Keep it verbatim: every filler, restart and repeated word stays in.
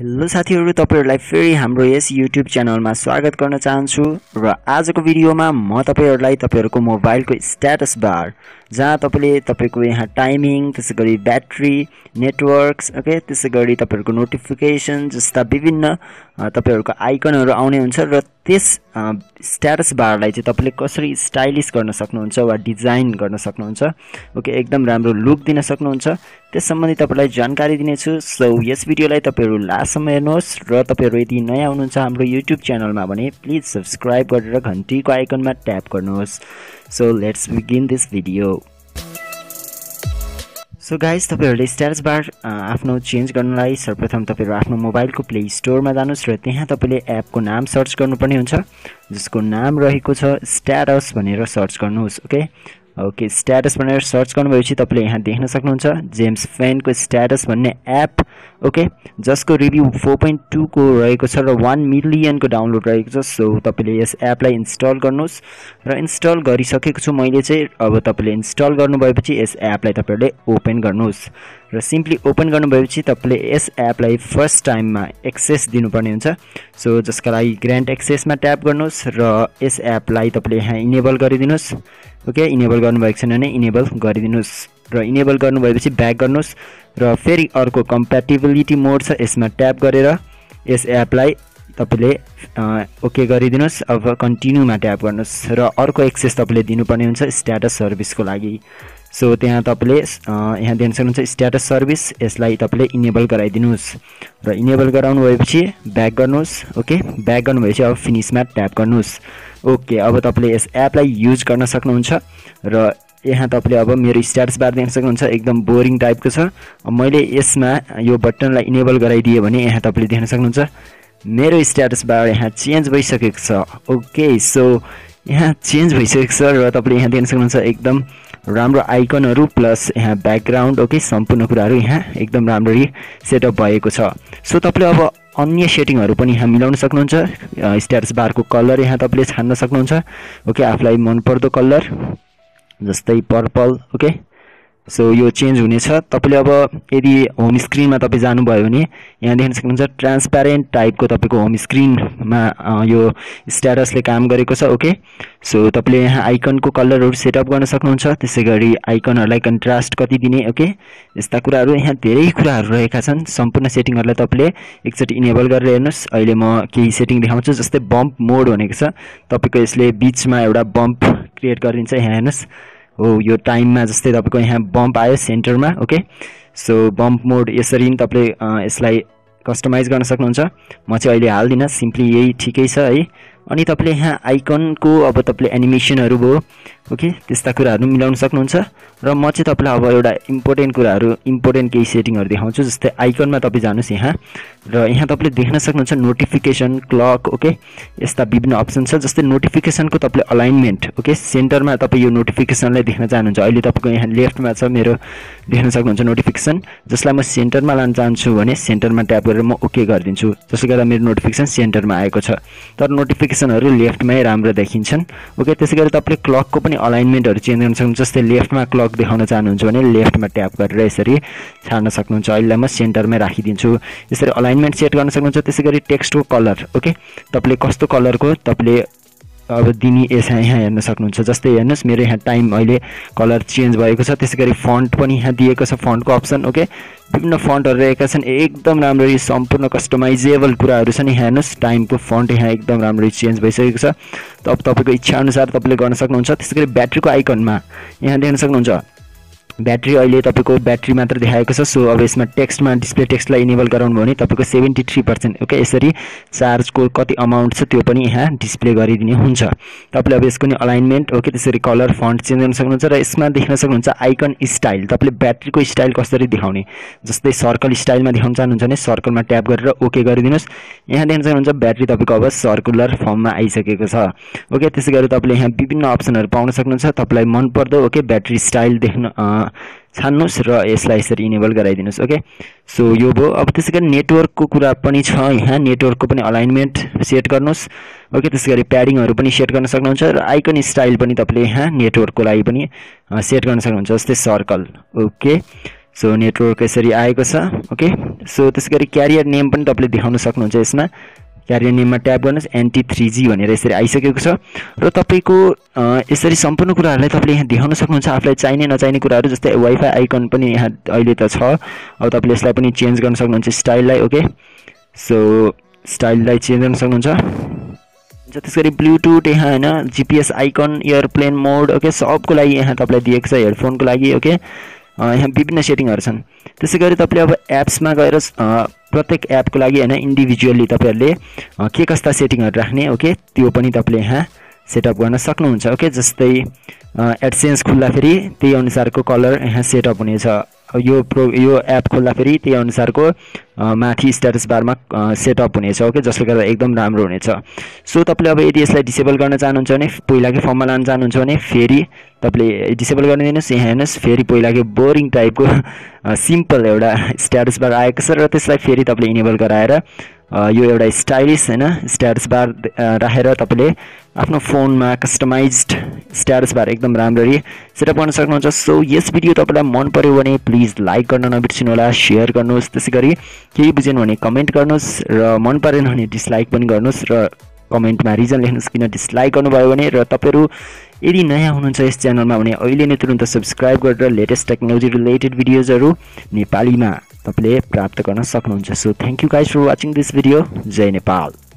Hello साथीहरु, तपाईहरुलाई फेरि हाम्रो यस YouTube च्यानलमा स्वागत गर्न चाहन्छु र आजको भिडियोमा म तपाईहरुलाई तपाईहरुको मोबाइलको स्ट्याटस बार जहाँ तपाईले तपाईको यहाँ टाइमिङ, त्यसैगरी ब्याट्री, नेटवर्क्स, ओके, त्यसैगरी तपाईहरुको नोटिफिकेसन जस्ता विभिन्न तपाईहरुको आइकनहरु आउने हुन्छ र त्यस स्ट्याटस बारलाई चाहिँ तपाईले कसरी स्टाइलिश गर्न सक्नुहुन्छ वा डिजाइन गर्न सक्नुहुन्छ, ओके, एकदम राम्रो लुक दिन सक्नुहुन्छ त्यस सम्बन्धी तपाईलाई जानकारी दिनेछु। सो यस भिडियोलाई तपाईहरु लास्टसम्म हेर्नुहोस् र तपाईहरु यदि नयाँ हुनुहुन्छ हाम्रो YouTube च्यानलमा भने प्लिज सब्स्क्राइब गरेर घण्टीको आइकनमा ट्याप गर्नुहोस्। So let's begin this video. So guys, तपाईहरुले स्ट्याटस बार आफ्नो चेन्ज गर्नलाई सर्वप्रथम तपाईहरु आफ्नो मोबाइलको प्ले स्टोरमा जानुस् र त्यहाँ तपाईले एपको नाम सर्च गर्नुपर्ने हुन्छ जसको नाम रहेको छ स्ट्याटस भनेर सर्च गर्नुहोस्। ओके ओके स्ट्याटस भनेर सर्च गर्नुभएपछि तपाईले यहाँ देख्न सक्नुहुन्छ जेम्स पेन को स्ट्याटस भन्ने एप, ओके, जसको रिभ्यू फोर पोइन्ट टू को रहेको छ र वन मिलियन को डाउनलोड रहेको छ। सो तपाईले यस एपलाई इन्स्टल गर्नुस् र इन्स्टल गरिसकेको छु मैले चाहिँ। अब तपाईले इन्स्टल गर्नुभएपछि यस एपलाई तपाईले ओपन गर्नुस् र सिम्पली ओपन गर्नुभएपछि तपाईले यस एपलाई फर्स्ट टाइममा एक्सेस दिनुपर्ने हुन्छ। सो जसका लागि ग्रान्ट एक्सेसमा ट्याप गर्नुस् र यस एपलाई तपाईले यहाँ इनेबल गरिदिनुस्। ओके, इनेबल गर्नुभएको छैन भने इनेबल गरिदिनुस् र इनेबल गर्नुभएपछि ब्याक गर्नुस् र फेरि अर्को कम्प्याटिबिलिटी मोड छ यसमा ट्याप गरेर यस एपलाई तपाईले ओके गरिदिनुस्। अब कन्टिन्यूमा ट्याप गर्नुस् र अर्को एक्सेस तपाईले दिनुपर्ने हुन्छ स्ट्याटस सर्भिसको लागि। सो त्यहाँ तपाईले यहाँ देख्न सक्नुहुन्छ स्ट्याटस सर्भिस, यसलाई तपाईले इनेबल गराइदिनुस् र इनेबल गराउनु भएपछि ब्याक गर्नुस्। ओके, ब्याक गर्नु भएपछि अब फिनिशमा ट्याप गर्नुस्। ओके, अब तपाईले यस एपलाई युज गर्न सक्नुहुन्छ र यहाँ तपाईले अब मेरो स्ट्याटस बार देख्न सक्नुहुन्छ एकदम बोरिङ टाइपको छ। मैले यसमा यो बटनलाई इनेबल गराइदिए भने यहाँ तपाईले देख्न सक्नुहुन्छ मेरो स्ट्याटस बार यहाँ चेन्ज भइसकेको छ। ओके, सो यहाँ चेन्ज भइसकेको छ र तपाईले यहाँ देख्न सक्नुहुन्छ एकदम राम्रो आइकनहरु प्लस यहाँ ब्याकग्राउन्ड, ओके, सम्पूर्ण कुराहरु यहाँ एकदम राम्ररी सेटअप भएको छ। सो तपाईले अब अन्य सेटिङहरु पनि यहाँ मिलाउन सक्नुहुन्छ। स्ट्याटस बारको कलर यहाँ तपाईले छान्न सक्नुहुन्छ, ओके, आफुलाई मन पर्दो कलर जस्तै पर्पल, ओके। सो यो चेन्ज हुनेछ। तपाईले अब यदि होम स्क्रिनमा तपाईं जानुभयो भने यहाँ देख्न सक्नुहुन्छ ट्रान्सप्यारेन्ट टाइपको तपाईको होम स्क्रिनमा यो स्ट्याटसले काम गरेको छ। ओके, सो तपाईले यहाँ आइकनको कलरहरु सेटअप गर्न सक्नुहुन्छ, त्यसैगरी आइकनहरुलाई कन्ट्रास्ट कति दिने, ओके, यस्ता कुराहरु यहाँ धेरै कुराहरु रहेका छन्। सम्पूर्ण सेटिङहरुलाई तपाईले एकचोटी इनेबल गरेर हेर्नुस्। अहिले म केही सेटिङ देखाउँछु जस्तै बम्प मोड भनेको छ, तपाईको यसले बीचमा एउटा बम्प क्रिएट गरिन्छ। यहाँ हेर्नुस्, ओ यो टाइममा जस्तै तपाईको यहाँ बम्प आयो सेन्टरमा। ओके, सो बम्प मोड यसरी नै तपाईले यसलाई कस्टमाइज गर्न सक्नुहुन्छ। म चाहिँ अहिले हाल्दिन, सिम्पली यही ठिकै छ है। अनि तपाईले यहाँ आइकनको अब तपाईले एनिमेसनहरु भयो, ओके, त्यस्ता कुराहरु मिलाउन सक्नुहुन्छ। र म चाहिँ तपाईलाई अब एउटा इम्पोर्टेन्ट कुराहरु, इम्पोर्टेन्ट केही सेटिङहरु देखाउँछु जस्तै आइकनमा तपाईं जानुस् यहाँ र यहाँ तपाईले देख्न सक्नुहुन्छ नोटिफिकेसन, क्लक, ओके, यस्ता विभिन्न अप्सन छ जस्तै नोटिफिकेसनको तपाईले अलाइनमेन्ट, ओके, सेन्टरमा तपाईं यो नोटिफिकेसनलाई देख्न चाहनुहुन्छ। अहिले तपाईको यहाँ लेफ्टमा छ मेरो, देख्न सक्नुहुन्छ नोटिफिकेसन, जसलाई म सेन्टरमा लान चाहन्छु भने सेन्टरमा ट्याप गरेर म ओके गरिदिन्छु। त्यसले गर्दा मेरो नोटिफिकेसन सेन्टरमा आएको छ, तर नोटिफिकेसन नोटिफिकेसनहरु लेफ्टमै राम्रो देखिन्छन्। ओके, त्यसैगरी तपाईले क्लकको पनि अलाइनमेन्टहरु चेन्ज गर्न सक्नुहुन्छ जस्तै लेफ्टमा क्लक देखाउन चाहनुहुन्छ भने लेफ्टमा ट्याप गरेर यसरी छाड्न सक्नुहुन्छ। अहिले म सेन्टरमै राखिदिन्छु, यसरी अलाइनमेन्ट सेट गर्न सक्नुहुन्छ। त्यसैगरी टेक्स्टको कलर, ओके, तपाईले कस्तो कलरको तपाईले अब दिनी यसमा यहाँ हेर्न सक्नुहुन्छ जस्तै हेर्नुस् मेरो यहाँ टाइम अहिले कलर चेन्ज भएको छ। त्यसैगरी फन्ट पनि यहाँ दिएको छ, फन्टको अप्सन, ओके, विभिन्न फन्टहरु रहेका छन्। एकदम राम्ररी सम्पूर्ण कस्टमाइजेबल कुराहरु छन्। यहाँ हेर्नुस् टाइमको फन्ट यहाँ एकदम राम्ररी चेन्ज भइसकेको छ। अब तपाईको इच्छा अनुसार तपाईले गर्न सक्नुहुन्छ। त्यसैगरी ब्याट्रीको आइकनमा यहाँ देख्न सक्नुहुन्छ ब्याट्री, अहिले तपाईको ब्याट्री मात्र देखाएको छ। सो अब यसमा टेक्स्टमा डिस्प्ले टेक्स्टलाई इनेबल गराउनु भने तपाईको सेभेन्टी थ्री पर्सेन्ट, ओके, यसरी चार्जको कति अमाउन्ट छ त्यो पनि यहाँ डिस्प्ले गरिदिने हुन्छ। तपाईले अब यसको नि अलाइनमेन्ट, ओके, त्यसरी कलर, फन्ट चेन्ज गर्न सक्नुहुन्छ र यसमा देख्न सक्नुहुन्छ आइकन स्टाइल, तपाईले ब्याट्रीको स्टाइल कसरी देखाउने जस्तै सर्कल स्टाइलमा देखाउन चाहनुहुन्छ भने सर्कलमा ट्याप गरेर ओके गरिदिनुस्। यहाँ देख्न सक्नुहुन्छ ब्याट्री तपाईको अब सर्कुलर फर्ममा आइसकेको छ। ओके, त्यसैगरी तपाईले यहाँ विभिन्न अप्सनहरु पाउन सक्नुहुन्छ। तपाईलाई मन पर्दो, ओके, ब्याट्री स्टाइल देख्न छान्नुस् र यसलाई यसरी इनेबल गराइदिनुस्। ओके, सो यो भयो। अब त्यसैगरी नेटवर्कको कुरा पनि छ, यहाँ नेटवर्कको पनि अलाइनमेन्ट सेट गर्नुस्। ओके, त्यसैगरी प्याडिङहरु पनि सेट गर्न सक्नुहुन्छ र आइकन स्टाइल पनि तपाईले यहाँ नेटवर्कको लागि पनि सेट गर्न सक्नुहुन्छ जस्तै सर्कल। ओके, सो नेटवर्क यसरी आएको छ। ओके, सो त्यसैगरी क्यारियर नेम पनि तपाईले देखाउन सक्नुहुन्छ यसमा क्यारियर नेममा ट्याप गर्नुस् एन टी थ्री जी भनेर यसरी आइसकेको छ र तपाईको यसरी सम्पूर्ण कुराहरुलाई तपाईले यहाँ देखाउन सक्नुहुन्छ आफुलाई चाहिने नचाहिने कुराहरु जस्तै वाइफाई आइकन पनि यहाँ अहिले त छ अब तपाईले यसलाई पनि चेन्ज गर्न सक्नुहुन्छ स्टाइललाई ओके सो स्टाइललाई चेन्ज गर्न सक्नुहुन्छ त्यसैगरी ब्लुटुथ यहाँ हैन GPS icon airplane mode okay सबको लागि यहाँ तपाईलाई दिएको छ हेडफोनको लागि ओके यहाँ विभिन्न सेटिङहरु छन् त्यसैगरी तपाईले अब एप्समा गएर प्रत्येक एपको लागि हैन इन्डिभिजुअली तपाईहरुले के कस्ता सेटिङहरु राख्ने ओके त्यो पनि तपाईले यहाँ सेटअप गर्न सक्नुहुन्छ ओके जस्तै एडसेन्स खुल्ला फेरि त्यही अनुसारको कलर यहाँ सेटअप हुनेछ यो प्रो यो एप खोल्दा फेरि त्यही अनुसारको माथि स्टेटस बारमा सेटअप हुनेछ ओके जसले गर्दा एकदम राम्रो हुनेछ सो तपाईले अब यदि यसलाई डिसेबल गर्न चाहनुहुन्छ भने पहिलाकै फर्ममा लान चाहनुहुन्छ भने फेरि तपाईले डिसेबल गर्न दिनुस् यहाँ हेर्नुस् फेरि पहिलाकै बोरिङ टाइपको सिम्पल एउटा स्टेटस बार आएको छ र त्यसलाई फेरि तपाईले इनेबल गराएर यो एउटा स्टाइलिश हैन स्टेटस बार राखेर तपाईले आफ्नो फोनमा कस्टमाइज्ड स्टेटस बार एकदम राम्ररी सेटअप गर्न सक्नुहुन्छ सो यस भिडियो तपाईलाई मन पर्यो भने प्लिज लाइक गर्न नबिर्सिनु होला शेयर गर्नुस् त्यसैगरी केही बुझेन भने कमेन्ट गर्नुस् र मन परेन भने डिसलाइक पनि गर्नुस् र कमेन्टमा रिजन लेख्नुस् किन डिसलाइक गर्नुभयो भने र तपाईहरु यदि नयाँ हुनुहुन्छ यस च्यानलमा भने अहिले नै तुरुन्त सब्स्क्राइब गरेर लेटेस्ट टेक्नोलोजी रिलेटेड भिडियोजहरु नेपालीमा तपाईले प्राप्त गर्न सक्नुहुन्छ so thank you guys for watching this video जय नेपाल।